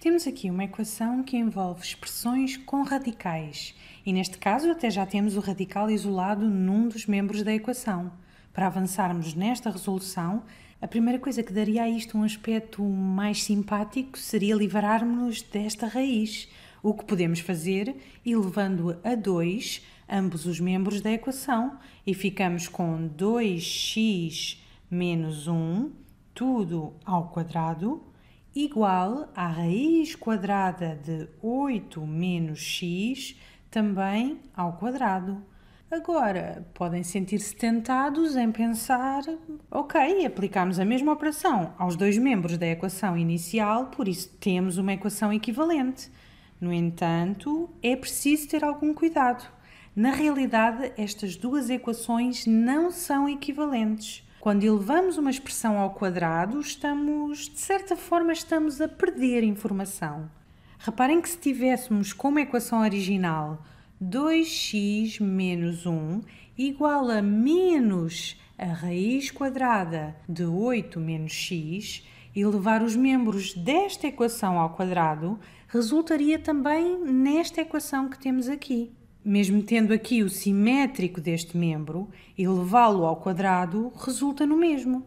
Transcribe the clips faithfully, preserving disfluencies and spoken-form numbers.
Temos aqui uma equação que envolve expressões com radicais e, neste caso, até já temos o radical isolado num dos membros da equação. Para avançarmos nesta resolução, a primeira coisa que daria a isto um aspecto mais simpático seria livrarmos-nos desta raiz, o que podemos fazer elevando-a a dois, ambos os membros da equação, e ficamos com dois x menos um, tudo ao quadrado, igual à raiz quadrada de oito menos x, também ao quadrado. Agora, podem sentir-se tentados em pensar, ok, aplicamos a mesma operação aos dois membros da equação inicial, por isso temos uma equação equivalente. No entanto, é preciso ter algum cuidado. Na realidade, estas duas equações não são equivalentes. Quando elevamos uma expressão ao quadrado, estamos, de certa forma, estamos a perder informação. Reparem que se tivéssemos como equação original dois x menos um igual a menos a raiz quadrada de oito menos x, elevar os membros desta equação ao quadrado resultaria também nesta equação que temos aqui. Mesmo tendo aqui o simétrico deste membro, elevá-lo ao quadrado resulta no mesmo.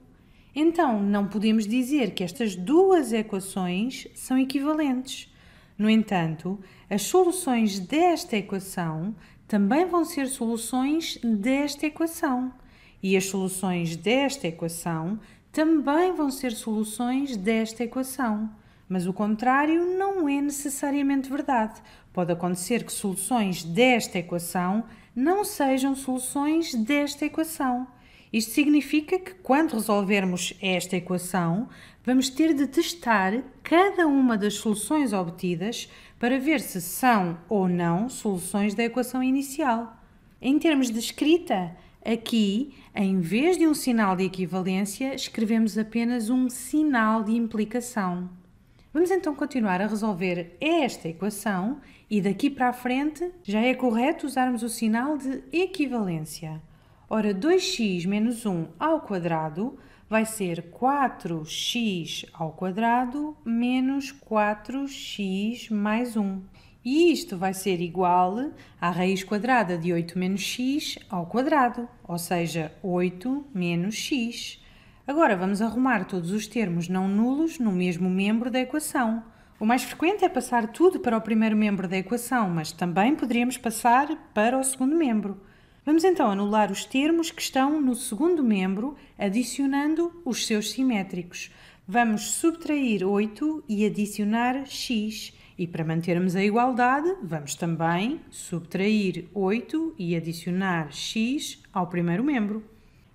Então, não podemos dizer que estas duas equações são equivalentes. No entanto, as soluções desta equação também vão ser soluções desta equação. E as soluções desta equação também vão ser soluções desta equação. Mas o contrário não é necessariamente verdade. Pode acontecer que soluções desta equação não sejam soluções desta equação. Isto significa que, quando resolvermos esta equação, vamos ter de testar cada uma das soluções obtidas para ver se são ou não soluções da equação inicial. Em termos de escrita, aqui, em vez de um sinal de equivalência, escrevemos apenas um sinal de implicação. Vamos então continuar a resolver esta equação e daqui para a frente já é correto usarmos o sinal de equivalência. Ora, dois x menos um ao quadrado vai ser quatro x ao quadrado menos quatro x mais um. E isto vai ser igual à raiz quadrada de oito menos x ao quadrado, ou seja, oito menos x. Agora vamos arrumar todos os termos não nulos no mesmo membro da equação. O mais frequente é passar tudo para o primeiro membro da equação, mas também poderíamos passar para o segundo membro. Vamos então anular os termos que estão no segundo membro, adicionando os seus simétricos. Vamos subtrair oito e adicionar x. E para mantermos a igualdade, vamos também subtrair oito e adicionar x ao primeiro membro.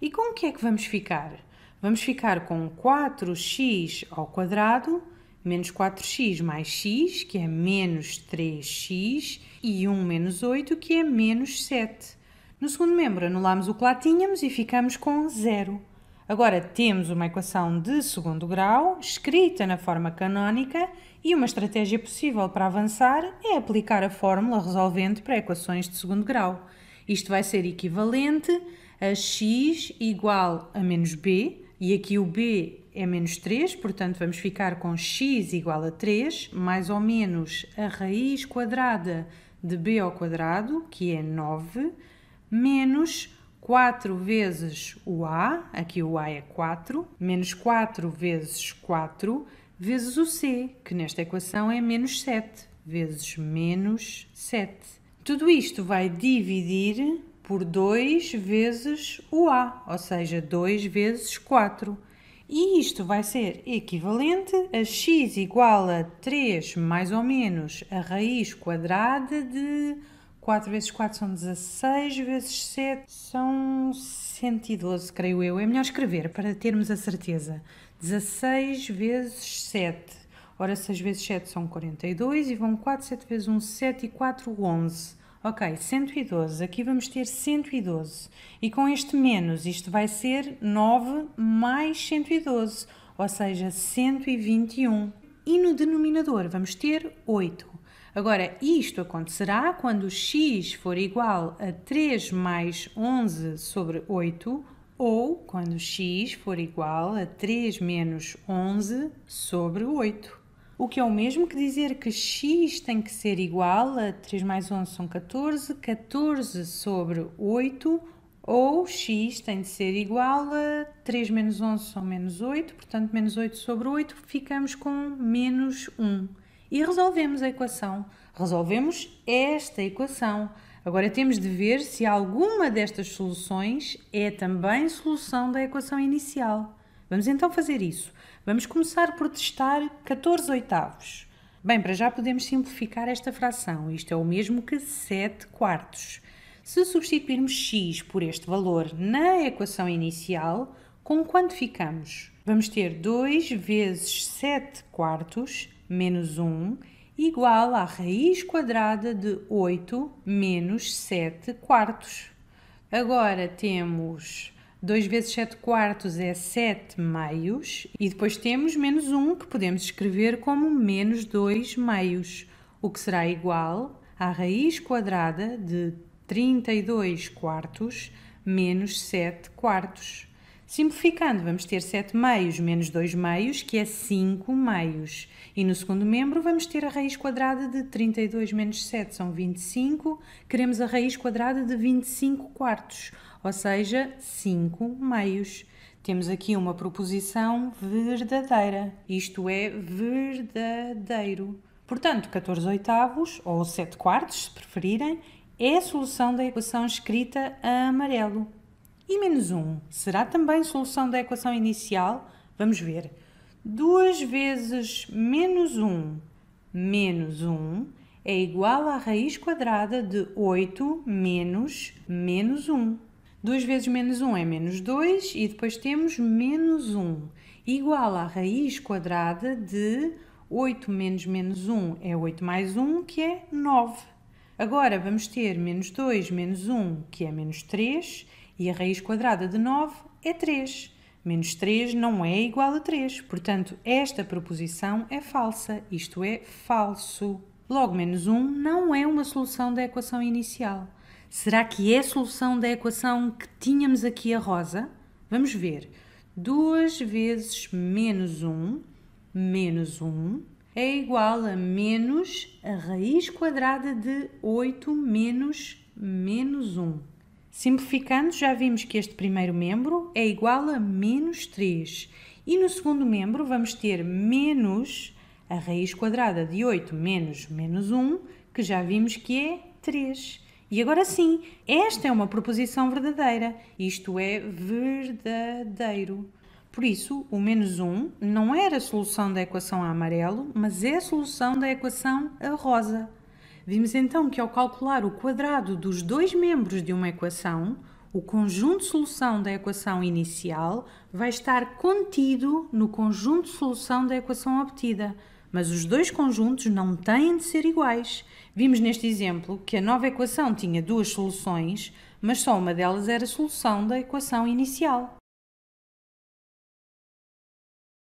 E com o que é que vamos ficar? Vamos ficar com quatro x ao quadrado, menos quatro x mais x, que é menos três x, e um menos oito, que é menos sete. No segundo membro, anulamos o que lá tínhamos e ficamos com zero. Agora temos uma equação de segundo grau, escrita na forma canónica, e uma estratégia possível para avançar é aplicar a fórmula resolvente para equações de segundo grau. Isto vai ser equivalente a x igual a menos b, e aqui o b é menos três, portanto vamos ficar com x igual a três, mais ou menos a raiz quadrada de b ao quadrado, que é nove, menos quatro vezes o a, aqui o a é quatro, menos quatro vezes quatro, vezes o c, que nesta equação é menos sete, vezes menos sete. Tudo isto vai dividir por dois vezes o a, ou seja, dois vezes quatro. E isto vai ser equivalente a x igual a três mais ou menos a raiz quadrada de quatro vezes quatro são dezasseis, vezes sete são cento e doze, creio eu. É melhor escrever para termos a certeza. dezasseis vezes sete. Ora, seis vezes sete são quarenta e dois e vão quatro, sete vezes um, sete e quatro, onze. Ok, cento e doze. Aqui vamos ter cento e doze. E com este menos, isto vai ser nove mais cento e doze, ou seja, cento e vinte e um. E no denominador vamos ter oito. Agora, isto acontecerá quando x for igual a três mais onze sobre oito ou quando x for igual a três menos onze sobre oito. O que é o mesmo que dizer que x tem que ser igual a três mais onze são catorze, catorze sobre oito, ou x tem de ser igual a três menos onze são menos oito, portanto menos oito sobre oito, ficamos com menos um. E resolvemos a equação. Resolvemos esta equação. Agora temos de ver se alguma destas soluções é também solução da equação inicial. Vamos então fazer isso. Vamos começar por testar catorze oitavos. Bem, para já podemos simplificar esta fração. Isto é o mesmo que sete quartos. Se substituirmos x por este valor na equação inicial, com quanto ficamos? Vamos ter dois vezes sete quartos menos um igual à raiz quadrada de oito menos sete quartos. Agora temos dois vezes sete quartos é sete meios e depois temos menos um, que podemos escrever como menos dois meios, o que será igual à raiz quadrada de trinta e dois quartos menos sete quartos. Simplificando, vamos ter sete meios menos dois meios, que é cinco meios. E no segundo membro vamos ter a raiz quadrada de trinta e dois menos sete, são vinte e cinco. Queremos a raiz quadrada de vinte e cinco quartos, ou seja, cinco meios. Temos aqui uma proposição verdadeira, isto é, verdadeiro. Portanto, catorze oitavos, ou sete quartos, se preferirem, é a solução da equação escrita a amarelo. E menos um, será também solução da equação inicial? Vamos ver. duas vezes menos um menos um é igual à raiz quadrada de oito menos menos um. duas vezes menos um é menos dois e depois temos menos um igual à raiz quadrada de oito menos menos um é oito mais um, que é nove. Agora vamos ter menos dois menos um, que é menos três. E a raiz quadrada de nove é três. Menos três não é igual a três. Portanto, esta proposição é falsa, isto é, falso. Logo, menos um não é uma solução da equação inicial. Será que é a solução da equação que tínhamos aqui a rosa? Vamos ver. duas vezes menos um menos um é igual a menos a raiz quadrada de oito menos menos um. Simplificando, já vimos que este primeiro membro é igual a menos três. E no segundo membro vamos ter menos a raiz quadrada de oito menos menos um, que já vimos que é três. E agora sim, esta é uma proposição verdadeira, isto é, verdadeiro. Por isso, o menos um não era a solução da equação a amarelo, mas é a solução da equação a rosa. Vimos então que ao calcular o quadrado dos dois membros de uma equação, o conjunto de solução da equação inicial vai estar contido no conjunto de solução da equação obtida, mas os dois conjuntos não têm de ser iguais. Vimos neste exemplo que a nova equação tinha duas soluções, mas só uma delas era a solução da equação inicial.